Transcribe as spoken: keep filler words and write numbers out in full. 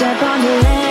step on the land.